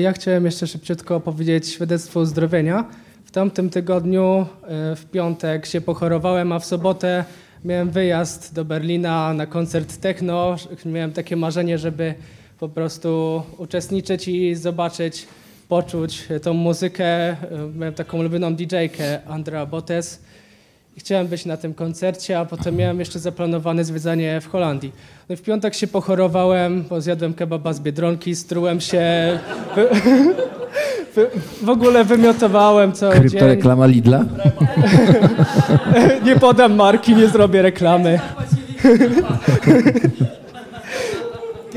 Ja chciałem jeszcze szybciutko powiedzieć świadectwo uzdrowienia. W tamtym tygodniu, w piątek się pochorowałem, a w sobotę miałem wyjazd do Berlina na koncert techno. Miałem takie marzenie, żeby po prostu uczestniczyć i zobaczyć, poczuć tą muzykę. Miałem taką ulubioną DJ-kę, Andra Botes. Chciałem być na tym koncercie, a potem miałem jeszcze zaplanowane zwiedzanie w Holandii. No i w piątek się pochorowałem, bo zjadłem kebaba z Biedronki, strułem się, w ogóle wymiotowałem cały dzień. Kryptoreklama Lidla? Nie podam marki, nie zrobię reklamy.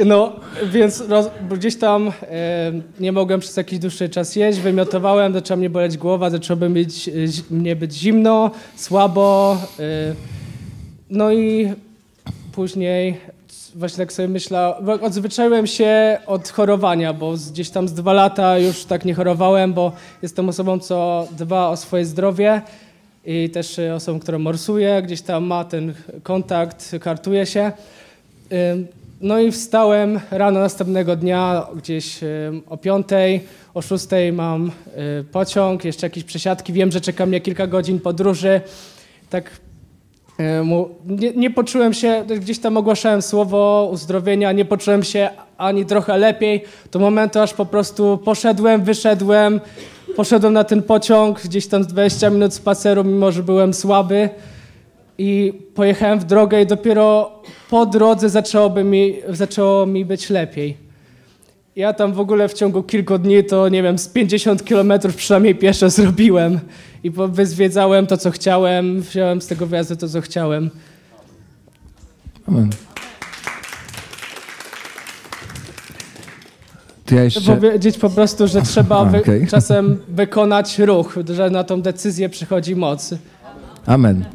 No, więc gdzieś tam nie mogłem przez jakiś dłuższy czas jeść, wymiotowałem, zaczęła mnie boleć głowa, zaczęło mnie być zimno, słabo. No i później właśnie tak sobie myślałem, odzwyczaiłem się od chorowania, bo gdzieś tam z 2 lata już tak nie chorowałem, bo jestem osobą, co dba o swoje zdrowie i też osobą, która morsuje, gdzieś tam ma ten kontakt, kartuje się. No i wstałem rano następnego dnia, gdzieś o 5, o 6 mam pociąg, jeszcze jakieś przesiadki. Wiem, że czeka mnie kilka godzin podróży. Tak nie poczułem się, gdzieś tam ogłaszałem słowo uzdrowienia, nie poczułem się ani trochę lepiej. Do momentu aż po prostu poszedłem, wyszedłem, poszedłem na ten pociąg, gdzieś tam z 20 minut spaceru, mimo że byłem słaby. I pojechałem w drogę i dopiero po drodze zaczęło mi być lepiej. Ja tam w ogóle w ciągu kilku dni to, nie wiem, z 50 kilometrów przynajmniej pieszo zrobiłem. I wyzwiedzałem to, co chciałem, wziąłem z tego wyjazdu to, co chciałem. Amen. Ja jeszcze... Chcę powiedzieć po prostu, że trzeba czasem wykonać ruch, że na tą decyzję przychodzi moc. Amen.